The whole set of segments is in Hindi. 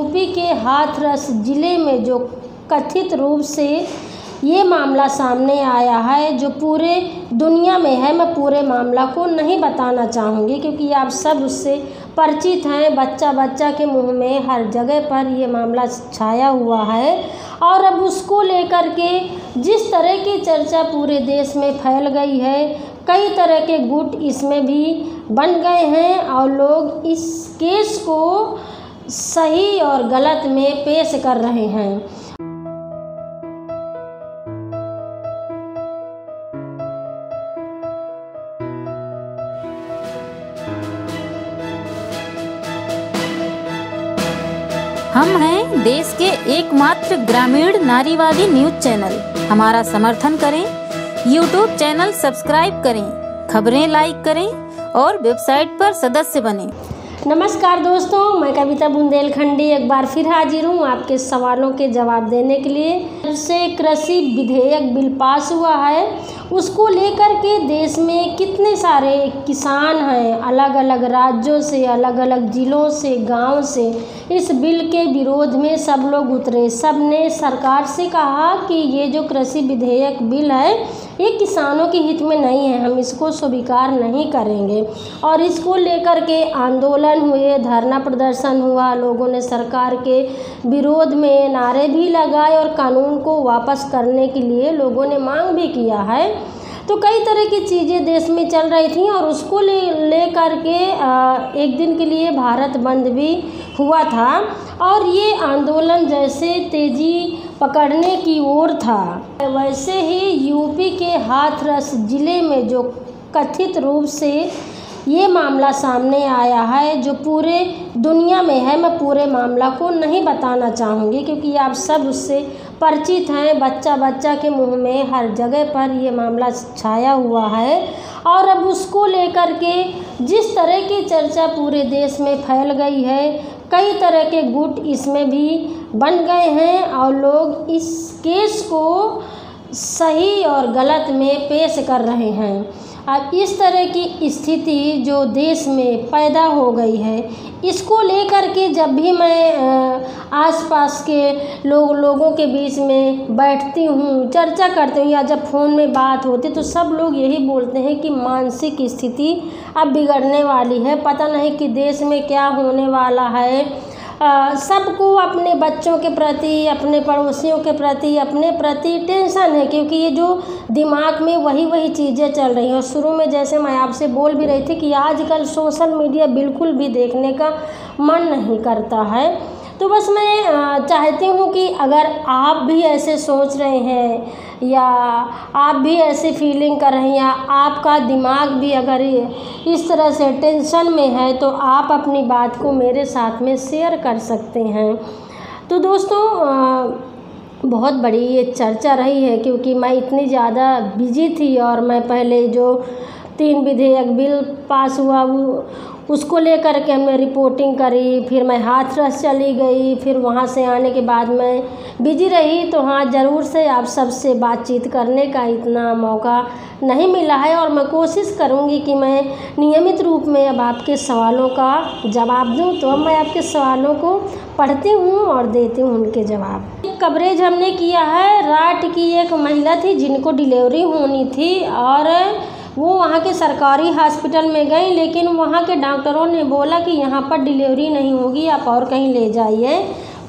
यूपी के हाथरस जिले में जो कथित रूप से ये मामला सामने आया है, जो पूरे दुनिया में है। मैं पूरे मामला को नहीं बताना चाहूँगी क्योंकि आप सब उससे परिचित हैं। बच्चा बच्चा के मुंह में हर जगह पर ये मामला छाया हुआ है और अब उसको लेकर के जिस तरह की चर्चा पूरे देश में फैल गई है, कई तरह के गुट इसमें भी बन गए हैं और लोग इस केस को सही और गलत में पेश कर रहे हैं। हम हैं देश के एकमात्र ग्रामीण नारीवादी न्यूज चैनल। हमारा समर्थन करें, यूट्यूब चैनल सब्सक्राइब करें, खबरें लाइक करें और वेबसाइट पर सदस्य बनें। नमस्कार दोस्तों, मैं कविता बुंदेलखंडी एक बार फिर हाजिर हूँ आपके सवालों के जवाब देने के लिए। जब से कृषि विधेयक बिल पास हुआ है, उसको लेकर के देश में कितने सारे किसान हैं अलग अलग राज्यों से, अलग अलग ज़िलों से, गांव से, इस बिल के विरोध में सब लोग उतरे। सब ने सरकार से कहा कि ये जो कृषि विधेयक बिल है ये किसानों के हित में नहीं है, हम इसको स्वीकार नहीं करेंगे। और इसको लेकर के आंदोलन हुए, धरना प्रदर्शन हुआ, लोगों ने सरकार के विरोध में नारे भी लगाए और कानून को वापस करने के लिए लोगों ने मांग भी किया है। तो कई तरह की चीज़ें देश में चल रही थी और उसको ले करके एक दिन के लिए भारत बंद भी हुआ था और ये आंदोलन जैसे तेज़ी पकड़ने की ओर था, वैसे ही यूपी के हाथरस ज़िले में जो कथित रूप से ये मामला सामने आया है, जो पूरे दुनिया में है। मैं पूरे मामला को नहीं बताना चाहूँगी क्योंकि आप सब उससे परिचित हैं। बच्चा बच्चा के मुंह में हर जगह पर ये मामला छाया हुआ है और अब उसको लेकर के जिस तरह की चर्चा पूरे देश में फैल गई है, कई तरह के गुट इसमें भी बन गए हैं और लोग इस केस को सही और गलत में पेश कर रहे हैं। अब इस तरह की स्थिति जो देश में पैदा हो गई है, इसको लेकर के जब भी मैं आसपास के लोगों के बीच में बैठती हूँ, चर्चा करती हूँ या जब फ़ोन में बात होती, तो सब लोग यही बोलते हैं कि मानसिक स्थिति अब बिगड़ने वाली है, पता नहीं कि देश में क्या होने वाला है। सबको अपने बच्चों के प्रति, अपने पड़ोसियों के प्रति, अपने प्रति टेंशन है क्योंकि ये जो दिमाग में वही चीज़ें चल रही हैं। और शुरू में जैसे मैं आपसे बोल भी रही थी कि आजकल सोशल मीडिया बिल्कुल भी देखने का मन नहीं करता है। तो बस मैं चाहती हूँ कि अगर आप भी ऐसे सोच रहे हैं या आप भी ऐसे फीलिंग कर रहे हैं या आपका दिमाग भी अगर इस तरह से टेंशन में है, तो आप अपनी बात को मेरे साथ में शेयर कर सकते हैं। तो दोस्तों बहुत बड़ी ये चर्चा रही है क्योंकि मैं इतनी ज़्यादा बिजी थी और मैं पहले जो 3 विधेयक बिल पास हुआ उसको लेकर के हमने रिपोर्टिंग करी, फिर मैं हाथरस चली गई, फिर वहाँ से आने के बाद मैं बिजी रही। तो हाँ, ज़रूर से आप सबसे बातचीत करने का इतना मौका नहीं मिला है और मैं कोशिश करूँगी कि मैं नियमित रूप में अब आपके सवालों का जवाब दूँ। तो अब मैं आपके सवालों को पढ़ती हूँ और देती हूँ उनके जवाब। कवरेज हमने किया है, राठ की एक महिला थी जिनको डिलीवरी होनी थी और वो वहाँ के सरकारी हॉस्पिटल में गई, लेकिन वहाँ के डॉक्टरों ने बोला कि यहाँ पर डिलीवरी नहीं होगी, आप और कहीं ले जाइए।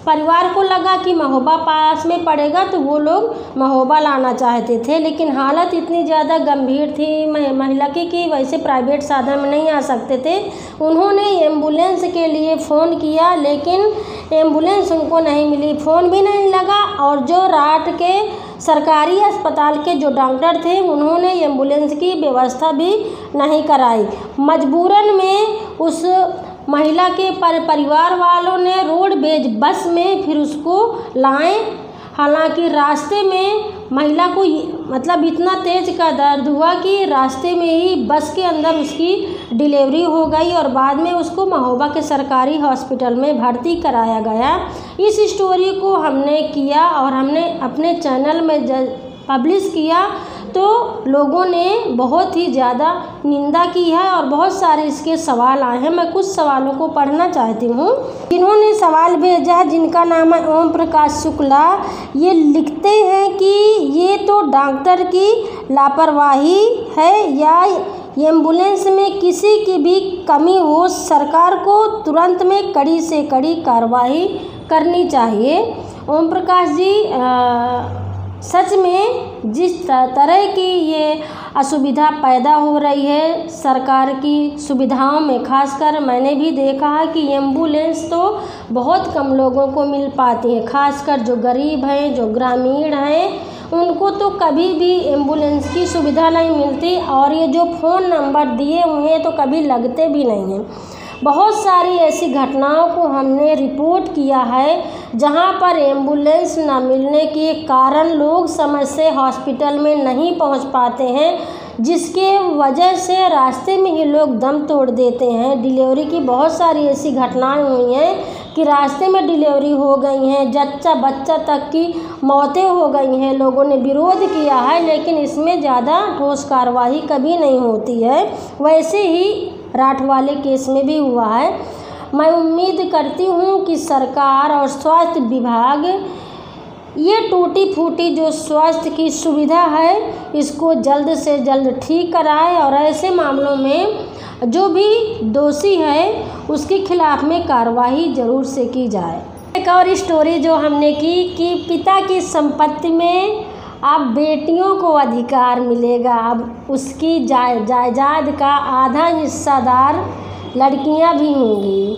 परिवार को लगा कि महोबा पास में पड़ेगा तो वो लोग महोबा लाना चाहते थे, लेकिन हालत इतनी ज़्यादा गंभीर थी महिला की कि वैसे प्राइवेट साधन में नहीं आ सकते थे। उन्होंने एम्बुलेंस के लिए फ़ोन किया लेकिन एम्बुलेंस उनको नहीं मिली, फ़ोन भी नहीं लगा और जो रात के सरकारी अस्पताल के जो डॉक्टर थे उन्होंने एम्बुलेंस की व्यवस्था भी नहीं कराई। मजबूरन में उस महिला के परिवार वालों ने रोडवेज बस में फिर उसको लाए। हालांकि रास्ते में महिला को मतलब इतना तेज का दर्द हुआ कि रास्ते में ही बस के अंदर उसकी डिलीवरी हो गई और बाद में उसको महोबा के सरकारी हॉस्पिटल में भर्ती कराया गया। इस स्टोरी को हमने किया और हमने अपने चैनल में पब्लिश किया। तो लोगों ने बहुत ही ज़्यादा निंदा की है और बहुत सारे इसके सवाल आए हैं। मैं कुछ सवालों को पढ़ना चाहती हूँ। जिन्होंने सवाल भेजा है, जिनका नाम है ओम प्रकाश शुक्ला, ये लिखते हैं कि ये तो डॉक्टर की लापरवाही है या एम्बुलेंस में किसी की भी कमी हो, सरकार को तुरंत में कड़ी से कड़ी कार्रवाई करनी चाहिए। ओम प्रकाश जी, सच में जिस तरह की ये असुविधा पैदा हो रही है सरकार की सुविधाओं में, खासकर मैंने भी देखा है कि एम्बुलेंस तो बहुत कम लोगों को मिल पाती है, खासकर जो गरीब हैं, जो ग्रामीण हैं, उनको तो कभी भी एम्बुलेंस की सुविधा नहीं मिलती। और ये जो फ़ोन नंबर दिए हुए हैं तो कभी लगते भी नहीं हैं। बहुत सारी ऐसी घटनाओं को हमने रिपोर्ट किया है जहां पर एम्बुलेंस न मिलने के कारण लोग समय से हॉस्पिटल में नहीं पहुंच पाते हैं, जिसके वजह से रास्ते में ही लोग दम तोड़ देते हैं। डिलीवरी की बहुत सारी ऐसी घटनाएं हुई हैं कि रास्ते में डिलीवरी हो गई हैं, जच्चा बच्चा तक की मौतें हो गई हैं। लोगों ने विरोध किया है लेकिन इसमें ज़्यादा ठोस कार्रवाई कभी नहीं होती है। वैसे ही राठ वाले केस में भी हुआ है। मैं उम्मीद करती हूँ कि सरकार और स्वास्थ्य विभाग ये टूटी फूटी जो स्वास्थ्य की सुविधा है इसको जल्द से जल्द ठीक कराए और ऐसे मामलों में जो भी दोषी है उसके खिलाफ में कार्रवाई ज़रूर से की जाए। एक और स्टोरी जो हमने की कि पिता की संपत्ति में अब बेटियों को अधिकार मिलेगा। अब उसकी जायदाद का आधा हिस्सादार लड़कियां भी होंगी।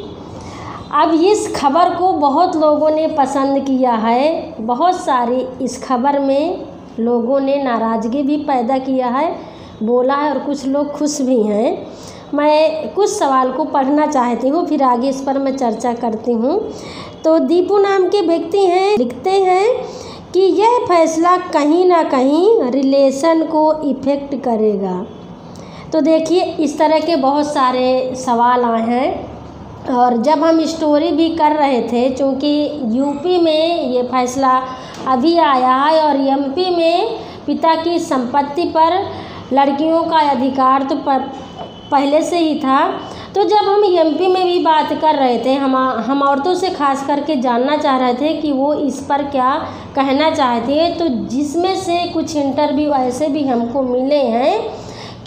अब इस खबर को बहुत लोगों ने पसंद किया है, बहुत सारी इस खबर में लोगों ने नाराज़गी भी पैदा किया है, बोला है, और कुछ लोग खुश भी हैं। मैं कुछ सवाल को पढ़ना चाहती हूँ, फिर आगे इस पर मैं चर्चा करती हूँ। तो दीपू नाम के व्यक्ति हैं, लिखते हैं कि यह फैसला कहीं ना कहीं रिलेशन को इफ़ेक्ट करेगा। तो देखिए, इस तरह के बहुत सारे सवाल आए हैं। और जब हम स्टोरी भी कर रहे थे, चूँकि यूपी में ये फैसला अभी आया है और एमपी में पिता की संपत्ति पर लड़कियों का अधिकार तो पहले से ही था, तो जब हम एमपी में भी बात कर रहे थे, हम औरतों से खास करके जानना चाह रहे थे कि वो इस पर क्या कहना चाहती है। तो जिसमें से कुछ इंटरव्यू ऐसे भी हमको मिले हैं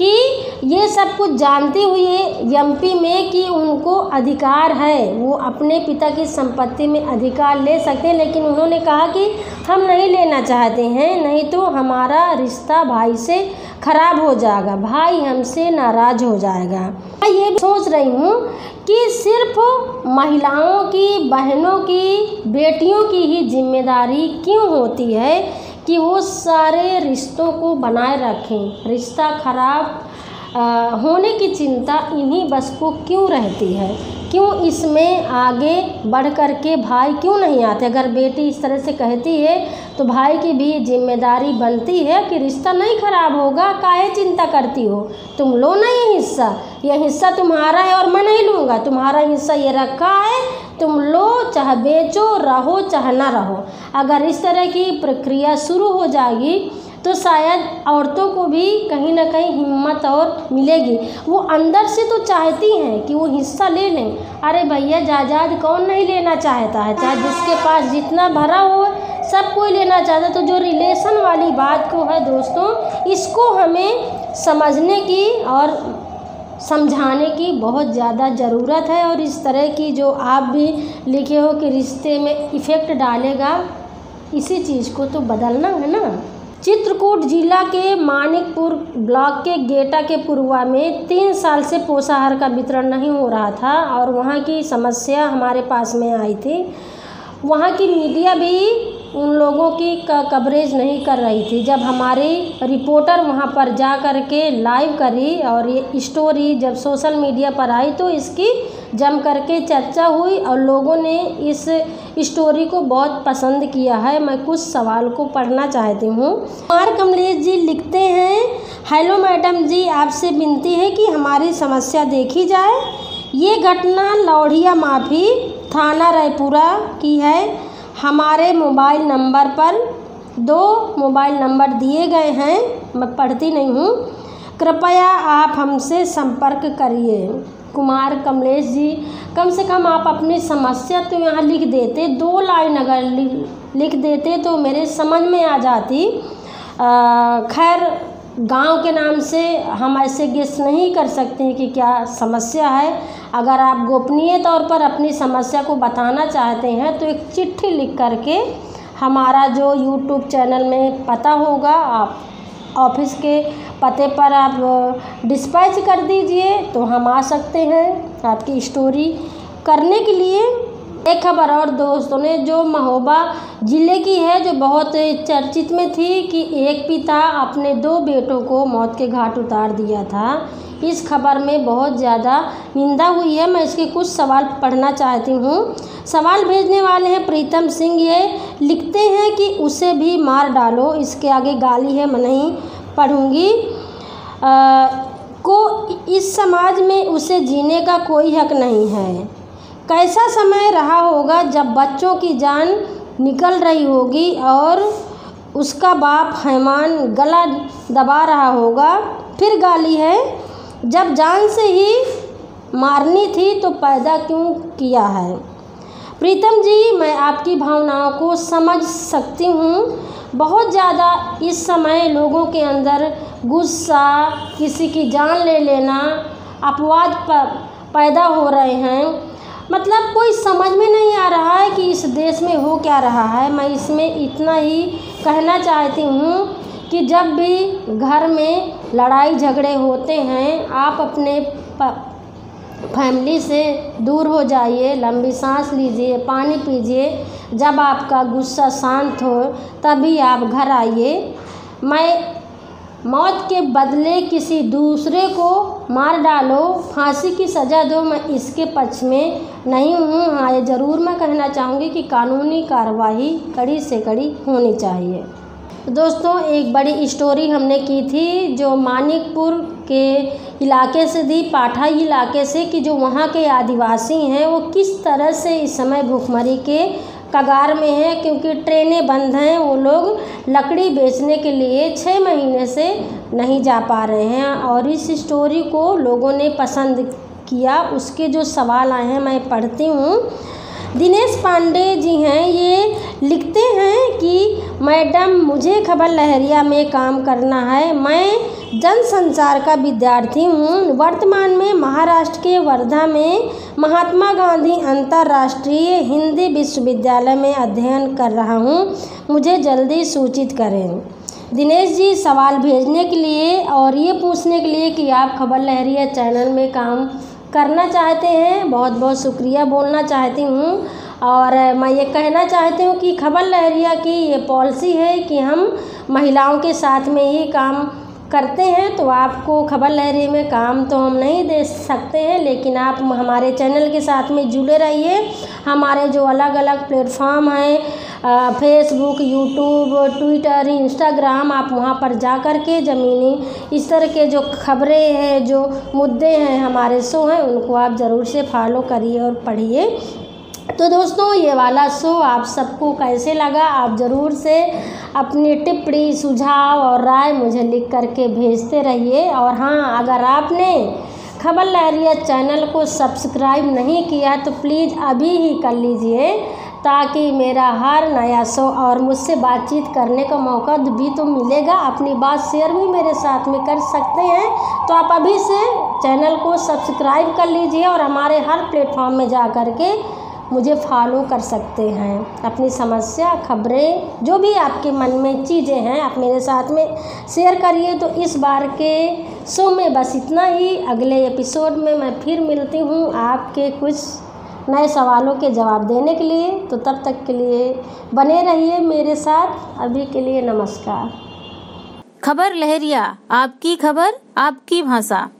कि ये सब कुछ जानते हुए एमपी में कि उनको अधिकार है, वो अपने पिता की संपत्ति में अधिकार ले सकते हैं, लेकिन उन्होंने कहा कि हम नहीं लेना चाहते हैं, नहीं तो हमारा रिश्ता भाई से ख़राब हो जाएगा, भाई हमसे नाराज़ हो जाएगा। मैं ये सोच रही हूँ कि सिर्फ महिलाओं की, बहनों की, बेटियों की ही जिम्मेदारी क्यों होती है कि वो सारे रिश्तों को बनाए रखें। रिश्ता खराब होने की चिंता इन्हीं बस को क्यों रहती है, क्यों इसमें आगे बढ़ कर के भाई क्यों नहीं आते। अगर बेटी इस तरह से कहती है तो भाई की भी जिम्मेदारी बनती है कि रिश्ता नहीं खराब होगा, काहे चिंता करती हो, तुम लो ना ये हिस्सा, यह हिस्सा तुम्हारा है और मैं नहीं लूँगा, तुम्हारा हिस्सा ये रखा है, तुम लो, चाहे बेचो, रहो चाहे ना रहो। अगर इस तरह की प्रक्रिया शुरू हो जाएगी तो शायद औरतों को भी कहीं ना कहीं हिम्मत और मिलेगी। वो अंदर से तो चाहती हैं कि वो हिस्सा ले लें। अरे भैया, जायदाद कौन नहीं लेना चाहता है, चाहे जिसके पास जितना भरा हो सब कोई लेना चाहता। तो जो रिलेशन वाली बात को है दोस्तों, इसको हमें समझने की और समझाने की बहुत ज़्यादा ज़रूरत है। और इस तरह की जो आप भी लिखे हो कि रिश्ते में इफ़ेक्ट डालेगा, इसी चीज़ को तो बदलना है ना। चित्रकूट जिला के मानिकपुर ब्लॉक के गेटा के पुरवा में 3 साल से पोषाहार का वितरण नहीं हो रहा था और वहाँ की समस्या हमारे पास में आई थी। वहाँ की मीडिया भी उन लोगों की कवरेज नहीं कर रही थी। जब हमारी रिपोर्टर वहां पर जा कर के लाइव करी और ये स्टोरी जब सोशल मीडिया पर आई तो इसकी जम करके चर्चा हुई और लोगों ने इस स्टोरी को बहुत पसंद किया है। मैं कुछ सवाल को पढ़ना चाहती हूँ। कुमार कमलेश जी लिखते हैं, हेलो मैडम जी, आपसे विनती है कि हमारी समस्या देखी जाए। ये घटना लौढ़िया माफी थाना रायपुरा की है। हमारे मोबाइल नंबर पर 2 मोबाइल नंबर दिए गए हैं। मैं पढ़ती नहीं हूँ, कृपया आप हमसे संपर्क करिए। कुमार कमलेश जी, कम से कम आप अपनी समस्या तो यहाँ लिख देते, दो लाइन अगर लिख देते तो मेरे समझ में आ जाती। खैर, गांव के नाम से हम ऐसे गेस नहीं कर सकते कि क्या समस्या है। अगर आप गोपनीय तौर पर अपनी समस्या को बताना चाहते हैं तो एक चिट्ठी लिख करके हमारा जो यूट्यूब चैनल में पता होगा, आप ऑफिस के पते पर आप डिस्पैच कर दीजिए तो हम आ सकते हैं आपकी स्टोरी करने के लिए। एक खबर और दोस्तों ने जो महोबा ज़िले की है, जो बहुत चर्चित में थी कि एक पिता अपने दो बेटों को मौत के घाट उतार दिया था, इस खबर में बहुत ज़्यादा निंदा हुई है। मैं इसके कुछ सवाल पढ़ना चाहती हूँ। सवाल भेजने वाले हैं प्रीतम सिंह, ये लिखते हैं कि उसे भी मार डालो, इसके आगे गाली है मैं नहीं पढ़ूँगी, को इस समाज में उसे जीने का कोई हक नहीं है। कैसा समय रहा होगा जब बच्चों की जान निकल रही होगी और उसका बाप हैमान गला दबा रहा होगा। फिर गाली है, जब जान से ही मारनी थी तो पैदा क्यों किया है। प्रीतम जी, मैं आपकी भावनाओं को समझ सकती हूँ। बहुत ज़्यादा इस समय लोगों के अंदर गुस्सा, किसी की जान ले लेना, अपवाद पैदा हो रहे हैं। मतलब कोई समझ में नहीं आ रहा है कि इस देश में हो क्या रहा है। मैं इसमें इतना ही कहना चाहती हूँ कि जब भी घर में लड़ाई झगड़े होते हैं, आप अपने फैमिली से दूर हो जाइए, लंबी सांस लीजिए, पानी पीजिए। जब आपका गुस्सा शांत हो तभी आप घर आइए। मैं मौत के बदले किसी दूसरे को मार डालो, फांसी की सज़ा दो, मैं इसके पक्ष में नहीं हूँ। हाँ, ये ज़रूर मैं कहना चाहूँगी कि कानूनी कार्रवाई कड़ी से कड़ी होनी चाहिए। दोस्तों, एक बड़ी स्टोरी हमने की थी जो मानिकपुर के इलाके से दी, पाठाई इलाके से, कि जो वहाँ के आदिवासी हैं वो किस तरह से इस समय भुखमरी के कगार में है, क्योंकि ट्रेनें बंद हैं। वो लोग लकड़ी बेचने के लिए 6 महीने से नहीं जा पा रहे हैं और इस स्टोरी को लोगों ने पसंद किया। उसके जो सवाल आए हैं मैं पढ़ती हूँ। दिनेश पांडे जी हैं, ये लिखते हैं कि मैडम, मुझे खबर लहरिया में काम करना है। मैं जन संचार का विद्यार्थी हूँ। वर्तमान में महाराष्ट्र के वर्धा में महात्मा गांधी अंतर्राष्ट्रीय हिंदी विश्वविद्यालय में अध्ययन कर रहा हूँ। मुझे जल्दी सूचित करें। दिनेश जी, सवाल भेजने के लिए और ये पूछने के लिए कि आप खबर लहरिया चैनल में काम करना चाहते हैं, बहुत बहुत शुक्रिया बोलना चाहती हूँ। और मैं ये कहना चाहती हूँ कि खबर लहरिया की ये पॉलिसी है कि हम महिलाओं के साथ में ही काम करते हैं, तो आपको खबर लहरिया में काम तो हम नहीं दे सकते हैं, लेकिन आप हमारे चैनल के साथ में जुड़े रहिए। हमारे जो अलग अलग प्लेटफॉर्म हैं, फेसबुक, यूट्यूब, ट्विटर, इंस्टाग्राम, आप वहां पर जा कर के ज़मीनी इस तरह के जो खबरें हैं, जो मुद्दे हैं, हमारे शो हैं, उनको आप ज़रूर से फॉलो करिए और पढ़िए। तो दोस्तों, ये वाला शो आप सबको कैसे लगा, आप ज़रूर से अपनी टिप्पणी, सुझाव और राय मुझे लिख करके भेजते रहिए। और हाँ, अगर आपने खबर लहरिया चैनल को सब्सक्राइब नहीं किया तो प्लीज़ अभी ही कर लीजिए, ताकि मेरा हर नया शो और मुझसे बातचीत करने का मौका भी तो मिलेगा। अपनी बात शेयर भी मेरे साथ में कर सकते हैं, तो आप अभी से चैनल को सब्सक्राइब कर लीजिए और हमारे हर प्लेटफॉर्म में जा कर के मुझे फॉलो कर सकते हैं। अपनी समस्या, खबरें, जो भी आपके मन में चीज़ें हैं, आप मेरे साथ में शेयर करिए। तो इस बार के शो में बस इतना ही। अगले एपिसोड में मैं फिर मिलती हूँ आपके कुछ नए सवालों के जवाब देने के लिए। तो तब तक के लिए बने रहिए मेरे साथ। अभी के लिए नमस्कार। खबर लहरिया, आपकी खबर, आपकी भाषा।